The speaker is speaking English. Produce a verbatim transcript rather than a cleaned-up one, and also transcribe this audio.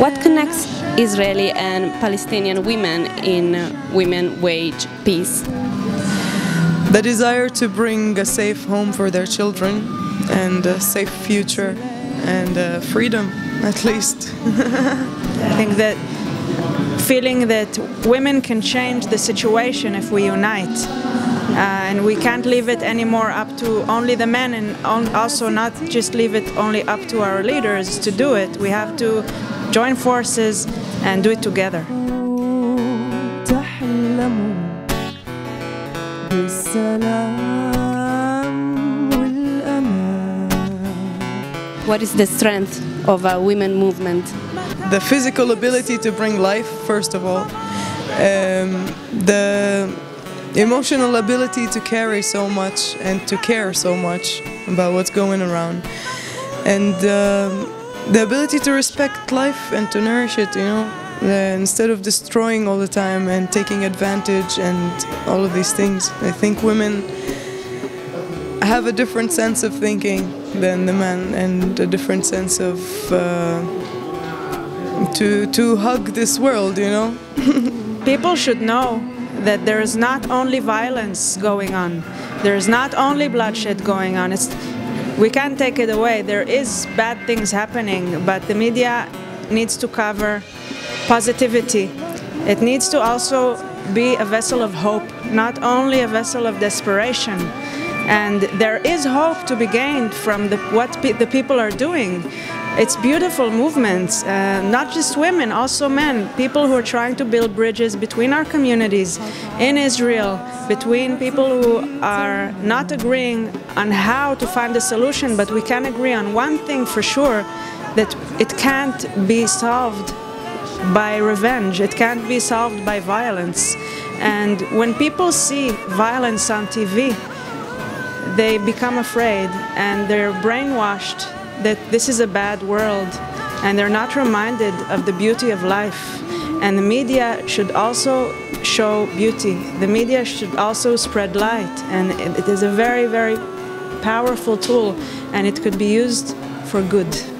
What connects Israeli and Palestinian women in Women Wage Peace? The desire to bring a safe home for their children and a safe future and uh, freedom, at least. I think that feeling that women can change the situation if we unite. Uh, and we can't leave it anymore up to only the men, and on also not just leave it only up to our leaders to do it. We have to join forces and do it together. What is the strength of a women movement? The physical ability to bring life, first of all. Um, the emotional ability to carry so much and to care so much about what's going around. And um, the ability to respect life and to nourish it, you know, uh, instead of destroying all the time and taking advantage and all of these things. I think women have a different sense of thinking than the men, and a different sense of uh, to, to hug this world, you know. People should know that there is not only violence going on, there is not only bloodshed going on. It's, we can't take it away. There is bad things happening, but the media needs to cover positivity. It needs to also be a vessel of hope, not only a vessel of desperation. And there is hope to be gained from the, what pe the people are doing. It's beautiful movements, uh, not just women, also men, people who are trying to build bridges between our communities in Israel, between people who are not agreeing on how to find a solution, but we can agree on one thing for sure, that it can't be solved by revenge, it can't be solved by violence. And when people see violence on T V, they become afraid and they're brainwashed that this is a bad world, and they're not reminded of the beauty of life. And the media should also show beauty. The media should also spread light, and it is a very, very powerful tool, and it could be used for good.